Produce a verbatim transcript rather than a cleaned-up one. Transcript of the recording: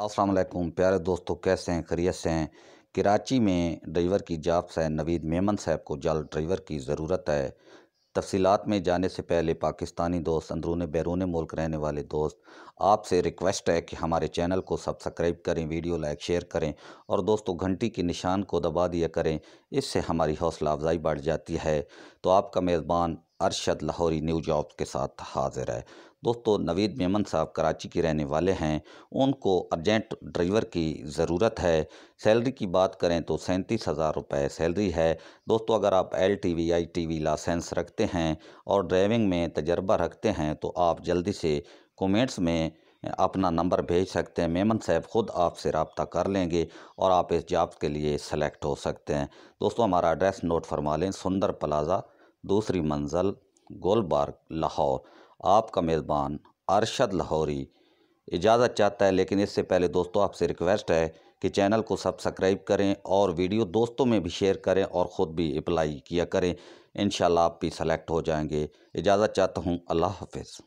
अस्सलाम वालेकुम प्यारे दोस्तों, कैसे हैं? खैरियत से हैं? कराची में ड्राइवर की जॉब से नवीद मेमन साहब को जल्द ड्राइवर की ज़रूरत है। तफसीलात में जाने से पहले पाकिस्तानी दोस्त, अंदरून बैरून मुल्क रहने वाले दोस्त, आपसे रिक्वेस्ट है कि हमारे चैनल को सब्सक्राइब करें, वीडियो लाइक शेयर करें और दोस्तों घंटी के निशान को दबा दिया करें, इससे हमारी हौसला अफजाई बढ़ जाती है। तो आपका मेज़बान अरशद लाहौरी न्यू जॉब्स के साथ हाजिर है। दोस्तों, नवीद मेमन साहब कराची के रहने वाले हैं, उनको अर्जेंट ड्राइवर की ज़रूरत है। सैलरी की बात करें तो सैंतीस हज़ार रुपये सैलरी है। दोस्तों, अगर आप L T V, I T V licence रखते हैं और ड्राइविंग में तजर्बा रखते हैं तो आप जल्दी से कमेंट्स में अपना नंबर भेज सकते हैं। मेमन साहब ख़ुद आपसे रब्ता कर लेंगे और आप इस जॉब के लिए सेलेक्ट हो सकते हैं। दोस्तों, हमारा एड्रेस नोट फरमा लें, सुंदर प्लाजा, दूसरी मंजिल, गोलबार्ग, लाहौर। आपका मेज़बान अरशद लाहौरी इजाज़त चाहता है, लेकिन इससे पहले दोस्तों आपसे रिक्वेस्ट है कि चैनल को सब्सक्राइब करें और वीडियो दोस्तों में भी शेयर करें और ख़ुद भी अप्लाई किया करें। इंशाल्लाह आप भी सेलेक्ट हो जाएंगे। इजाज़त चाहता हूँ, अल्लाह हाफिज़।